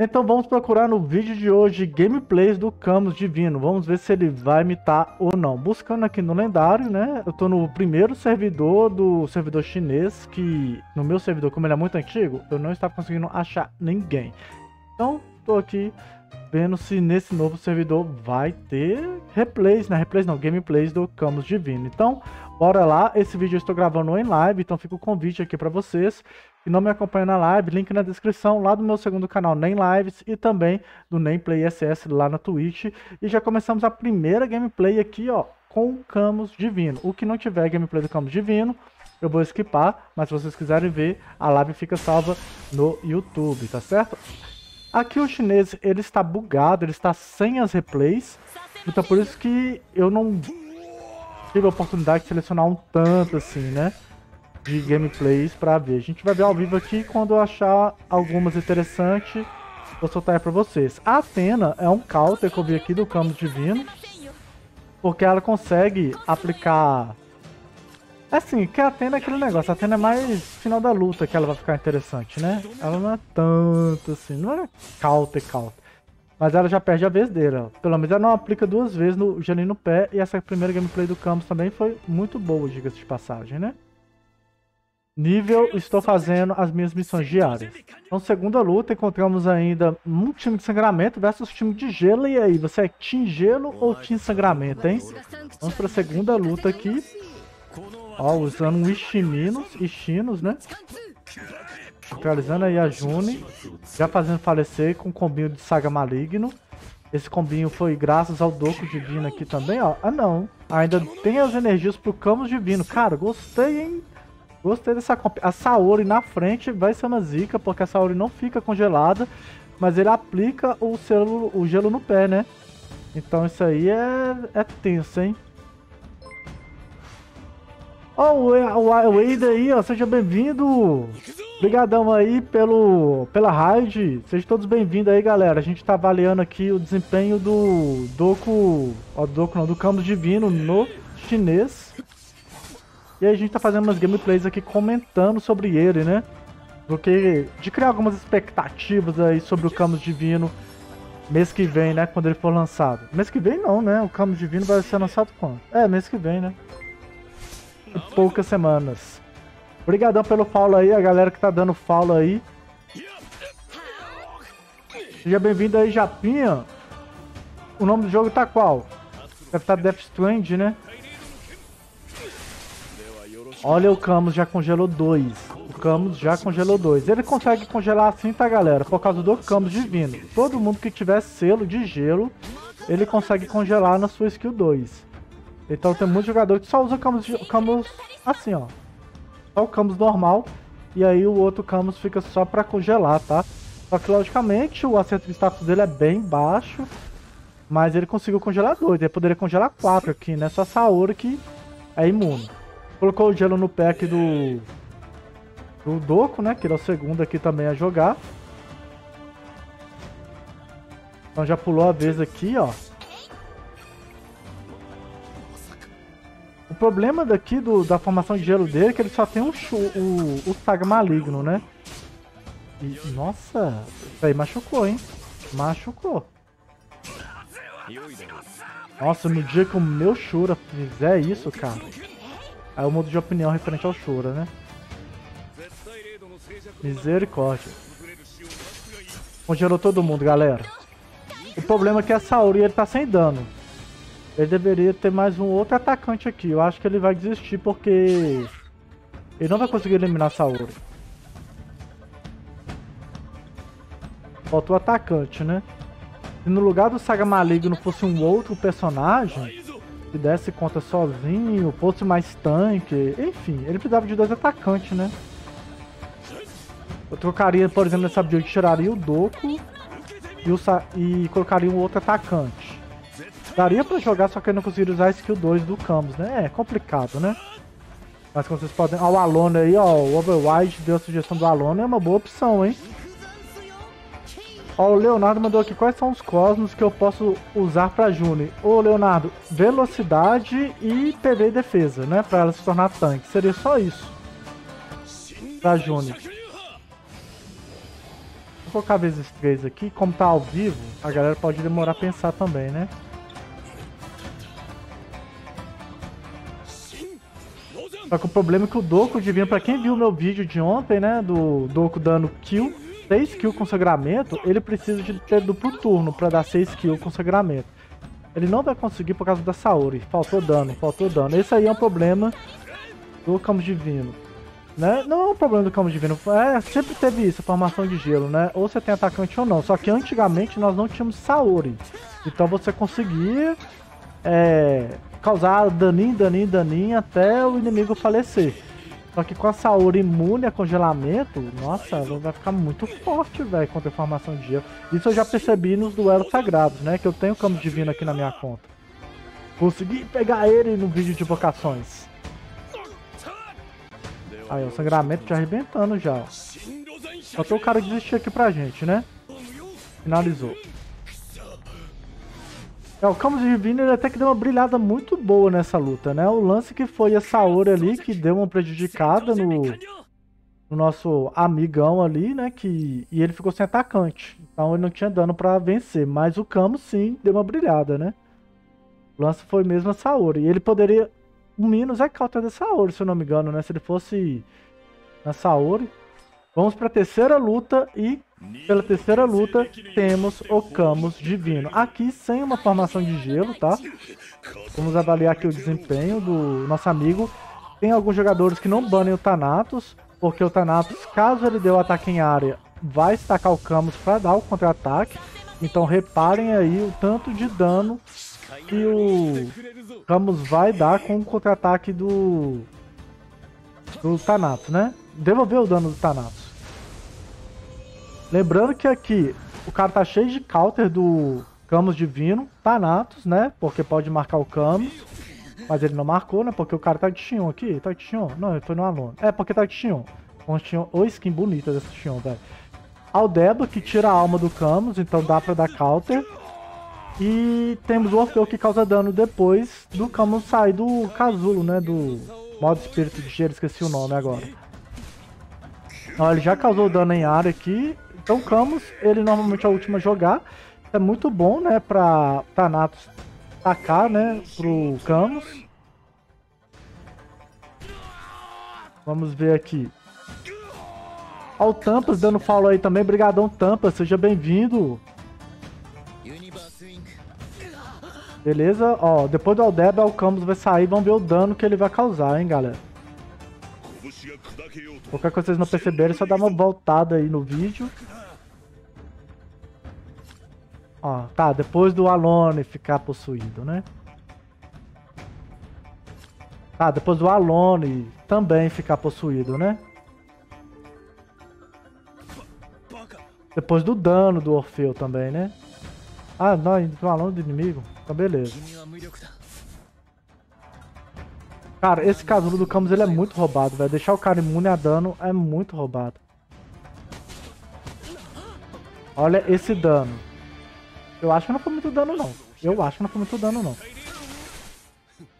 Então vamos procurar no vídeo de hoje gameplays do Camus Divino. Vamos ver se ele vai imitar ou não. Buscando aqui no lendário, né? Eu tô no primeiro servidor do servidor chinês, que no meu servidor, como ele é muito antigo, eu não estava conseguindo achar ninguém. Então tô aqui vendo se nesse novo servidor vai ter replays, né? Replays não, gameplays do Camus Divino. Então bora lá, esse vídeo eu estou gravando em live, então fica o convite aqui para vocês. E não me acompanha na live, link na descrição lá do meu segundo canal NeN Lives e também do NeN SS lá na Twitch. E já começamos a primeira gameplay aqui, ó, com o Camus Divino. O que não tiver gameplay do Camus Divino, eu vou skipar, mas se vocês quiserem ver, a live fica salva no YouTube, tá certo? Aqui o chinês, ele está bugado, ele está sem as replays, então por isso que eu não tive a oportunidade de selecionar um tanto assim, né? De gameplays pra ver. A gente vai ver ao vivo aqui, quando eu achar algumas interessantes, vou soltar aí pra vocês. A Athena é um counter que eu vi aqui do Camus Divino, porque ela consegue aplicar... É assim, que a Athena é aquele negócio, a Athena é mais final da luta que ela vai ficar interessante, né? Ela não é tanto assim, não é counter. Mas ela já perde a vez dela, pelo menos ela não aplica duas vezes no Janin no pé, e essa primeira gameplay do Camus também foi muito boa, diga-se de passagem, né? Nível, estou fazendo as minhas missões diárias. Então, segunda luta, encontramos ainda um time de sangramento versus time de gelo. E aí, você é Team Gelo ou Team Sangramento, hein? Vamos para a segunda luta aqui. Ó, usando o Ishinos, né? Realizando aí a June. Já fazendo falecer com o combinho de Saga Maligno. Esse combinho foi graças ao Dohko Divino aqui também, ó. Ah, não. Ainda tem as energias pro Camus Divino. Cara, gostei, hein? Gostei dessa comp... A Saori na frente vai ser uma zica, porque a Saori não fica congelada, mas ele aplica o gelo no pé, né? Então isso aí é tenso, hein? Ó, o Wade aí, ó, seja bem-vindo! Obrigadão aí pela raid, sejam todos bem-vindos aí, galera. A gente tá avaliando aqui o desempenho do Dohko, ó, do Camus Divino no chinês. E aí a gente tá fazendo umas gameplays aqui comentando sobre ele, né? De criar algumas expectativas aí sobre o Camus Divino mês que vem, né? Quando ele for lançado. Mês que vem não, né? O Camus Divino vai ser lançado quando? É, mês que vem, né? Poucas semanas. Obrigadão pelo follow aí, a galera que tá dando follow aí. Seja bem-vindo aí, Japinha. O nome do jogo tá qual? Deve estar Death Strand, né? Olha, o Camus já congelou 2. O Camus já congelou 2. Ele consegue congelar assim, tá, galera? Por causa do Camus Divino. Todo mundo que tiver selo de gelo, ele consegue congelar na sua skill 2. Então tem muito jogador que só usa o Camus assim, ó. Só o Camus normal. E aí o outro Camus fica só pra congelar, tá? Só que, logicamente, o acerto de status dele é bem baixo. Mas ele conseguiu congelar 2. Ele poderia congelar 4 aqui, né? Só Saori que é imune. Colocou o gelo no pé aqui do Dohko, né? Que ele é o segundo aqui também a jogar. Então já pulou a vez aqui, ó. O problema daqui da formação de gelo dele é que ele só tem o Saga Maligno, né? E, nossa, isso aí machucou, hein? Machucou. Nossa, no dia que o meu Shura fizer isso, cara... Aí eu mudo de opinião referente ao Shura, né? Misericórdia. Congelou todo mundo, galera. O problema é que a Saori, ele tá sem dano. Ele deveria ter mais um outro atacante aqui. Eu acho que ele vai desistir porque... Ele não vai conseguir eliminar a Saori. Falta o atacante, né? Se no lugar do Saga Maligno fosse um outro personagem... Se desse conta sozinho, fosse mais tanque, enfim, ele precisava de 2 atacantes, né? Eu trocaria, por exemplo, nessa build, tiraria o Dohko e colocaria um outro atacante. Daria pra jogar, só que eu não conseguiria usar a skill 2 do Camus, né? É complicado, né? Mas como vocês podem... Ó, o Alone aí, ó, o Overwide deu a sugestão do Alone, é uma boa opção, hein? Ó, o Leonardo mandou aqui, quais são os cosmos que eu posso usar pra June? Ô, Leonardo, velocidade e PV e defesa, né? Pra ela se tornar tanque. Seria só isso. Pra June. Vou colocar vezes 3 aqui, como tá ao vivo, a galera pode demorar a pensar também, né? Só que o problema é que o Dohko Divino, pra quem viu o meu vídeo de ontem, né, do Dohko dando kill, 6 kills com sangramento, ele precisa de ter duplo turno pra dar 6 kills com sangramento. Ele não vai conseguir por causa da Saori, faltou dano. Esse aí é um problema do Camus Divino, né? Não é um problema do Camus Divino, sempre teve isso, a formação de gelo, né? Ou você tem atacante ou não, só que antigamente nós não tínhamos Saori, então você conseguia... causar daninho até o inimigo falecer. Só que com a Saori imune a congelamento, nossa, ela vai ficar muito forte, velho, contra a formação de gelo. Isso eu já percebi nos duelos sagrados, né? Que eu tenho o Camus Divino aqui na minha conta. Consegui pegar ele no vídeo de invocações. Aí, o sangramento já arrebentando já. Só tem o cara que desistiu aqui pra gente, né? Finalizou. O Camus Divino ele até que deu uma brilhada muito boa nessa luta, né? O lance que foi a Saori ali, que deu uma prejudicada no nosso amigão ali, né? E ele ficou sem atacante. Então ele não tinha dano pra vencer. Mas o Camus sim deu uma brilhada, né? O lance foi mesmo a Saori. E ele poderia... O Minos é counter da Saori, se eu não me engano, né? Se ele fosse na Saori. Vamos pra terceira luta e... Pela terceira luta, temos o Camus Divino. Aqui sem uma formação de gelo, tá? Vamos avaliar aqui o desempenho do nosso amigo. Tem alguns jogadores que não banem o Thanatos, porque o Thanatos, caso ele dê o ataque em área, vai estacar o Camus para dar o contra-ataque. Então reparem aí o tanto de dano que o Camus vai dar com o contra-ataque do Thanatos, né? Devolver o dano do Thanatos. Lembrando que aqui o cara tá cheio de counter do Camus Divino, Thanatos, né? Porque pode marcar o Camus, mas ele não marcou, né? Porque o cara tá de Xion aqui, tá de Xion? Não, ele foi no Alone. É, porque tá de Xion. Ô, skin bonita dessa Xion, velho. Aldeba, que tira a alma do Camus, então dá pra dar counter. E temos o Orfeu, que causa dano depois do Camus sair do casulo, né? Do modo espírito de gelo, esqueci o nome agora. Ó, ele já causou dano em área aqui. Então o Camus, ele normalmente é o último a jogar, é muito bom, né, pra Thanatos tacar, né, pro Camus. Vamos ver aqui. Ó o Tampas dando follow aí também, brigadão Tampas, seja bem-vindo. Beleza, ó, depois do Aldeba o Camus vai sair, vamos ver o dano que ele vai causar, hein, galera. Qualquer coisa que vocês não perceberem, só dá uma voltada aí no vídeo. Ó, tá, depois do Alone ficar possuído, né? Tá, depois do Alone também ficar possuído, né? Depois do dano do Orfeu também, né? Ah, não, ainda tem um Alone do inimigo? Tá, beleza. Cara, esse casulo do Camus, ele é muito roubado, velho. Deixar o cara imune a dano é muito roubado. Olha esse dano. Eu acho que não foi muito dano, não.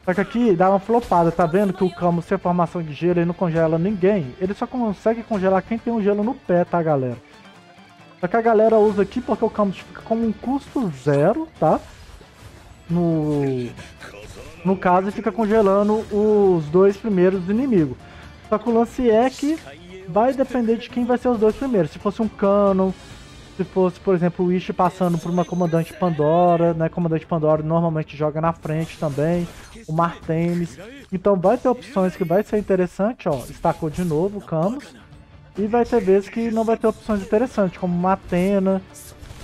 Só que aqui dá uma flopada, tá vendo? Que o Camus, sem formação de gelo, ele não congela ninguém. Ele só consegue congelar quem tem um gelo no pé, tá, galera? Só que a galera usa aqui porque o Camus fica com um custo zero, tá? No caso, fica congelando os dois primeiros do inimigo. Só que o lance é que vai depender de quem vai ser os dois primeiros. Se fosse um Canon, se fosse, por exemplo, o Ishi passando por uma Comandante Pandora, né? Comandante Pandora normalmente joga na frente também. O Artemis. Então vai ter opções que vai ser interessante, ó. Estacou de novo o Camus. E vai ter vezes que não vai ter opções interessantes, como uma Athena,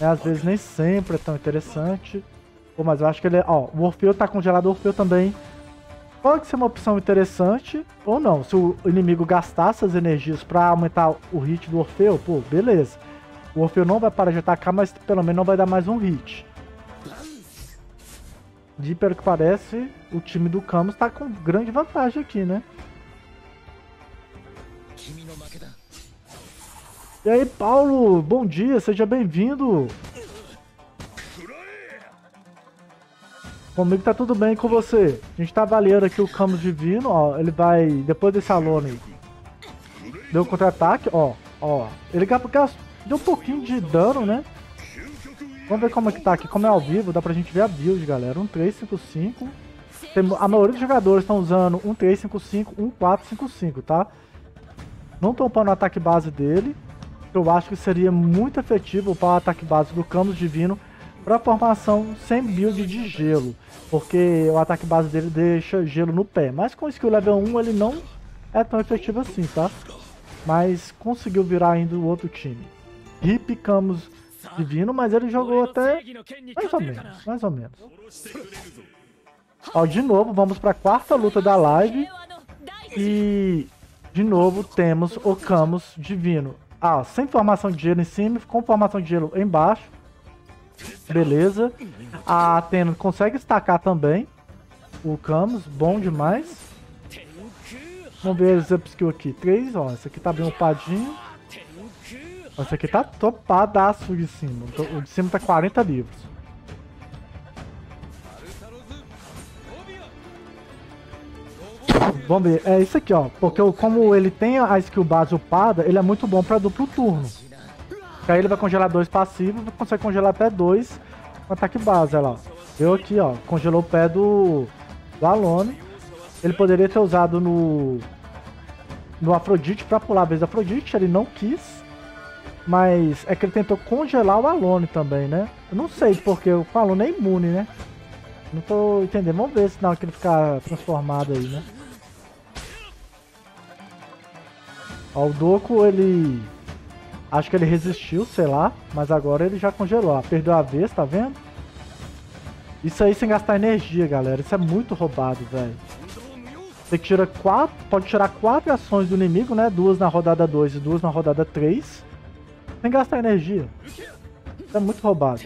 né? Às vezes nem sempre é tão interessante. Pô, mas eu acho que ele é... Ó, o Orfeu tá congelado, o Orfeu também. Pode ser uma opção interessante ou não. Se o inimigo gastasse as energias pra aumentar o hit do Orfeu, pô, beleza. O Orfeu não vai parar de atacar, mas pelo menos não vai dar mais um hit. De pelo que parece, o time do Camus tá com grande vantagem aqui, né? E aí, Paulo, bom dia, seja bem-vindo. Comigo tá tudo bem, com você? A gente tá avaliando aqui o Camus Divino, ó. Ele vai, depois desse Alone, deu contra-ataque, ó. Ele gastou Deu um pouquinho de dano, né? Vamos ver como é que tá aqui, como é ao vivo, dá pra gente ver a build, galera. 1-3-5-5. A maioria dos jogadores estão usando 1-3-5-5, 1-4-5-5, tá? Não estão upando o ataque base dele. Eu acho que seria muito efetivo upar o ataque base do Camus Divino pra formação sem build de gelo, porque o ataque base dele deixa gelo no pé. Mas com o skill level 1 ele não é tão efetivo assim, tá? Mas conseguiu virar ainda o outro time. Hip Camus Divino, mas ele jogou até mais ou menos. Ó, de novo, vamos para a quarta luta da live. E de novo temos o Camus Divino. Ah, sem formação de gelo em cima, com formação de gelo embaixo. Beleza. A Athena consegue destacar também o Camus, bom demais. Vamos ver os upskill aqui. 3, ó, esse aqui tá bem upadinho. Esse aqui tá topadaço de cima. O de cima tá 40 livros. Vamos ver, é isso aqui, ó. Porque como ele tem a skill base upada, ele é muito bom pra duplo turno. Aí ele vai congelar 2 passivos, consegue congelar até 2 com ataque base, olha lá. Eu aqui, ó, congelou o pé do Alone. Ele poderia ter usado no Afrodite pra pular a vez do Afrodite, ele não quis. Mas é que ele tentou congelar o Alone também, né? Eu não sei porque o Alone é imune, né? Não tô entendendo. Vamos ver se na hora que ele ficar transformado aí, né? Ó, o Dohko, ele... Acho que ele resistiu, sei lá. Mas agora ele já congelou. Perdeu a vez, tá vendo? Isso aí sem gastar energia, galera. Isso é muito roubado, velho. Você tira 4... Pode tirar 4 ações do inimigo, né? 2 na rodada 2 e 2 na rodada 3. Sem gastar energia. Isso é muito roubado.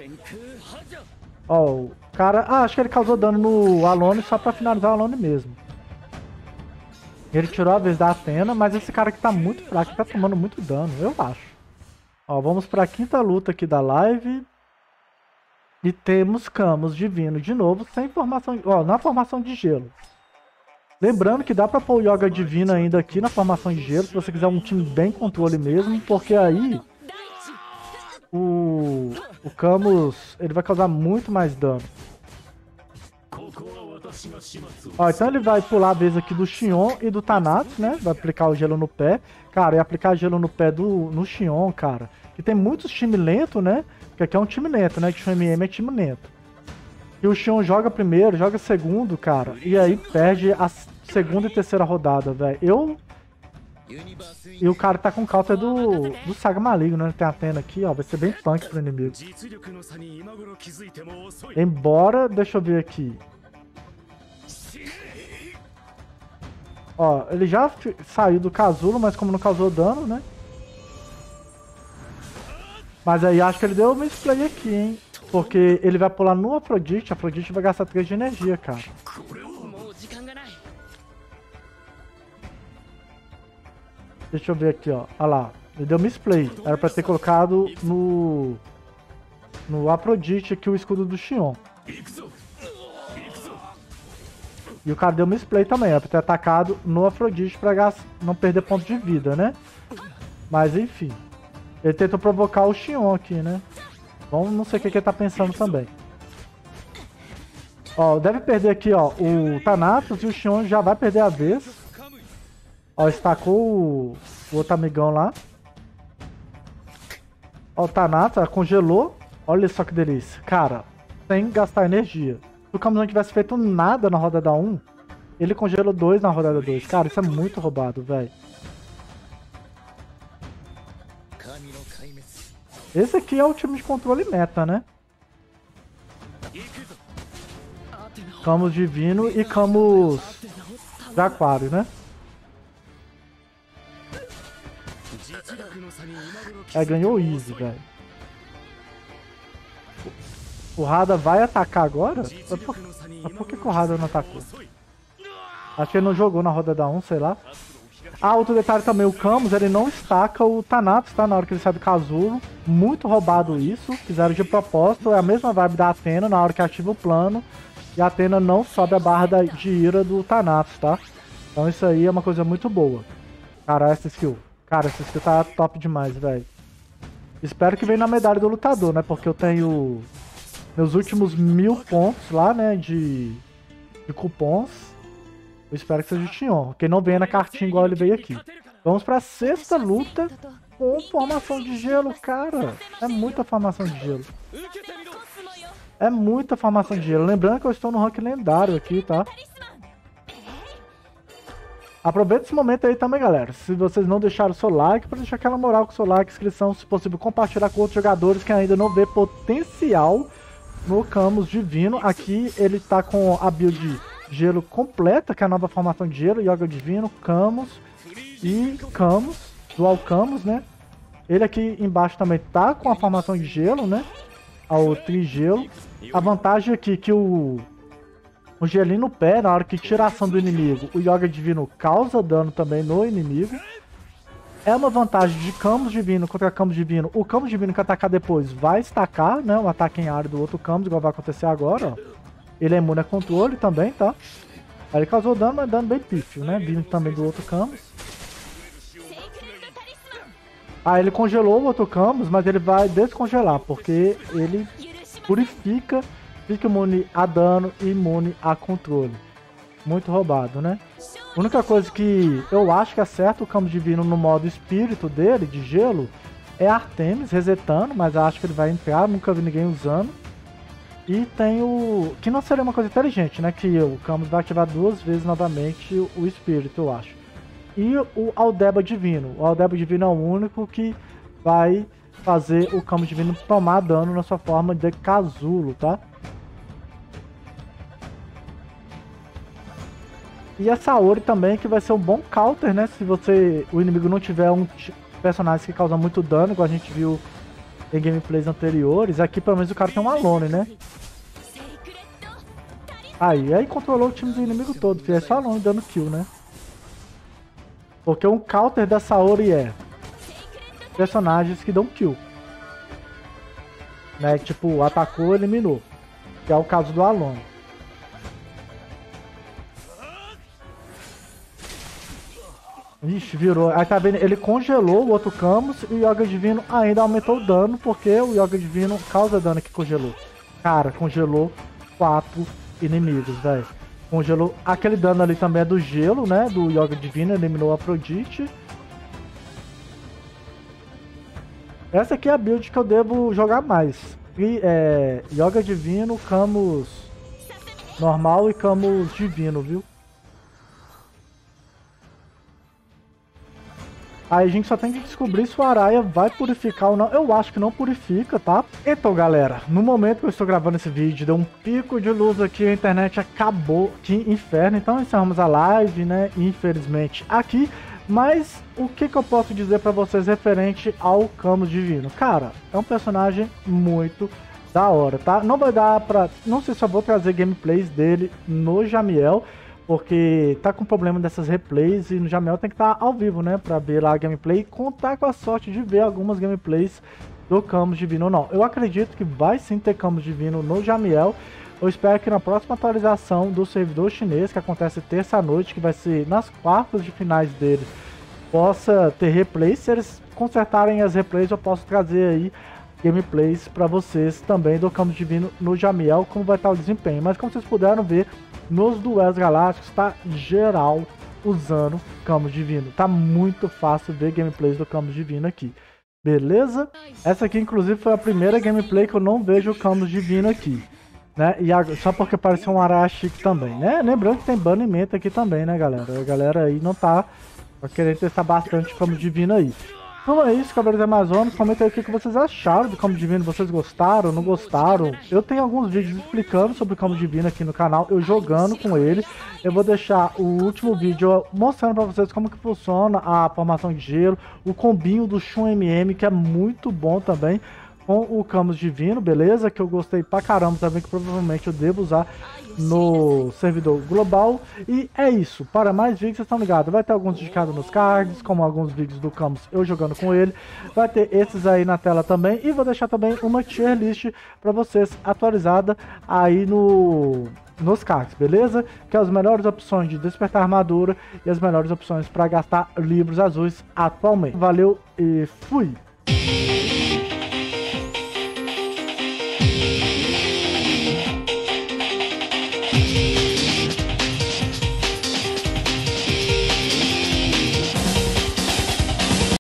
Ó, o cara... Ah, acho que ele causou dano no Alone só pra finalizar o Alone mesmo. Ele tirou a vez da Athena, mas esse cara aqui tá muito fraco, tá tomando muito dano, eu acho. Ó, vamos pra quinta luta aqui da live. E temos Camus Divino de novo, sem formação... Ó, na formação de gelo. Lembrando que dá pra pôr o Hyoga Divino ainda aqui na formação de gelo, se você quiser um time bem controle mesmo, porque aí... O Camus, ele vai causar muito mais dano. Ó, então ele vai pular a vez aqui do Xion e do Thanatos, né? Vai aplicar o gelo no pé. Cara, e aplicar gelo no pé no Xion, cara. E tem muitos times lentos, né? Porque aqui é um time lento, né? Que Shun MM é time lento. E o Xion joga primeiro, joga segundo, cara. E aí perde a segunda e terceira rodada, velho. E o cara tá com counter do Saga Maligno, né? Tem a Athena aqui, ó. Vai ser bem punk pro inimigo. Embora, deixa eu ver aqui. Ó, ele já saiu do casulo, mas como não causou dano, né? Mas aí acho que ele deu um misplay aqui, hein? Porque ele vai pular no Afrodite. A Afrodite vai gastar 3 de energia, cara. Deixa eu ver aqui, ó. Olha lá. Ele deu misplay. Era pra ter colocado no Afrodite aqui o escudo do Xion. E o cara deu misplay também. Era pra ter atacado no Afrodite pra não perder ponto de vida, né? Mas enfim. Ele tentou provocar o Xion aqui, né? Bom, não sei o que ele tá pensando também. Ó, deve perder aqui, ó, o Thanatos, e o Xion já vai perder a vez. Ó, estacou o outro amigão lá. Ó, o Thanatos, congelou. Olha só que delícia. Cara, sem gastar energia. Se o Camus não tivesse feito nada na rodada 1, ele congelou 2 na rodada 2. Cara, isso é muito roubado, velho. Esse aqui é o time de controle meta, né? Camus Divino e Camus de Aquário, né? É, ganhou easy, velho. O Hada vai atacar agora? Mas por que o Hada não atacou? Acho que ele não jogou na rodada 1, sei lá. Ah, outro detalhe também, o Camus, ele não estaca o Thanatos, tá? Na hora que ele sai do casulo. Muito roubado isso, fizeram de propósito. É a mesma vibe da Athena na hora que ativa o plano. E a Athena não sobe a barra de ira do Thanatos, tá? Então isso aí é uma coisa muito boa. Cara, essa skill tá top demais, velho. Espero que venha na medalha do lutador, né? Porque eu tenho meus últimos 1000 pontos lá, né? De cupons. Eu espero que seja o Xion. Quem não venha na cartinha igual ele veio aqui. Vamos pra 6ª luta com formação de gelo, cara. É muita formação de gelo. É muita formação de gelo. Lembrando que eu estou no rank lendário aqui, tá? Aproveita esse momento aí também, galera. Se vocês não deixaram o seu like, para deixar aquela moral com o seu like, inscrição, se possível compartilhar com outros jogadores que ainda não vê potencial no Camus Divino. Aqui ele tá com a build gelo completa, que é a nova formação de gelo, Hyoga Divino, Camus e Camus, Dual Camus, né? Ele aqui embaixo também tá com a formação de gelo, né? Ao trigelo. A vantagem aqui é que o gelinho no pé, na hora que tira a ação do inimigo, o Hyoga Divino causa dano também no inimigo. É uma vantagem de Camus Divino contra Camus Divino. O Camus Divino que atacar depois vai estacar, né? Um ataque em área do outro Camus, igual vai acontecer agora, ó. Ele é imune a controle também, tá? Aí ele causou dano, mas dano bem pífio, né? Vindo também do outro Camus. Ah, ele congelou o outro Camus, mas ele vai descongelar, porque ele purifica, fica imune a dano e imune a controle. Muito roubado, né? A única coisa que eu acho que acerta o Camus Divino no modo espírito dele, de gelo, é Artemis resetando, mas acho que ele vai entrar, nunca vi ninguém usando. E tem o... que não seria uma coisa inteligente, né? Que o Camus vai ativar 2 vezes novamente o espírito, eu acho. E o Aldebaran Divino. O Aldebaran Divino é o único que vai fazer o Camus Divino tomar dano na sua forma de casulo, tá? E a Saori também, que vai ser um bom counter, né? Se você, o inimigo não tiver um personagem que causa muito dano, igual a gente viu em gameplays anteriores. Aqui pelo menos o cara tem um Alone, né? Aí controlou o time do inimigo todo, filho. É só Alone dando kill, né? Porque um counter da Saori é personagens que dão kill, né? Tipo, atacou, eliminou, que é o caso do Alone. Ixi, virou. Aí tá vendo, ele congelou o outro Camus e o Hyoga Divino ainda aumentou o dano, porque o Hyoga Divino causa dano que congelou. Cara, congelou 4 inimigos, velho. Congelou. Aquele dano ali também é do gelo, né? Do Hyoga Divino, eliminou a Afrodite. Essa aqui é a build que eu devo jogar mais. E é Hyoga Divino, Camus normal e Camus Divino, viu? Aí a gente só tem que descobrir se o Araya vai purificar ou não. Eu acho que não purifica, tá? Então, galera, no momento que eu estou gravando esse vídeo, deu um pico de luz aqui, a internet acabou. Que inferno. Então encerramos a live, né? Infelizmente aqui. Mas o que eu posso dizer pra vocês referente ao Camus Divino? Cara, é um personagem muito da hora, tá? Não vai dar pra... não sei se eu vou trazer gameplays dele no Jamiel, porque tá com problema dessas replays e no Jamiel tem que estar ao vivo, né? Pra ver lá a gameplay e contar com a sorte de ver algumas gameplays do Camus Divino ou não. Eu acredito que vai sim ter Camus Divino no Jamiel. Eu espero que na próxima atualização do servidor chinês, que acontece terça-noite, que vai ser nas quartas de finais dele, possa ter replays. Se eles consertarem as replays, eu posso trazer aí gameplays pra vocês também do Camus Divino no Jamiel, como vai estar o desempenho. Mas como vocês puderam ver, nos Duelos Galácticos tá geral usando Camus Divino. Tá muito fácil ver gameplays do Camus Divino aqui, beleza? Essa aqui inclusive foi a primeira gameplay que eu não vejo o Camus Divino aqui, né? E só porque apareceu um Arashik também, né? Lembrando que tem banimento aqui também, né, galera? A galera aí não tá querendo testar bastante Camus Divino aí. Então é isso, Cavaleiros Amazonas. Comenta aí o que vocês acharam do Camus Divino. Vocês gostaram, não gostaram? Eu tenho alguns vídeos explicando sobre o Camus Divino aqui no canal, eu jogando com ele. Eu vou deixar o último vídeo mostrando pra vocês como que funciona a formação de gelo, o combinho do Shun MM, que é muito bom também, com o Camus Divino, beleza? Que eu gostei pra caramba também, que provavelmente eu devo usar no servidor global. E é isso, para mais vídeos vocês estão ligados, vai ter alguns indicados nos cards, como alguns vídeos do Camus eu jogando com ele, vai ter esses aí na tela também, e vou deixar também uma tier list para vocês atualizada aí nos cards, beleza? Que é as melhores opções de despertar armadura e as melhores opções para gastar livros azuis atualmente. Valeu e fui!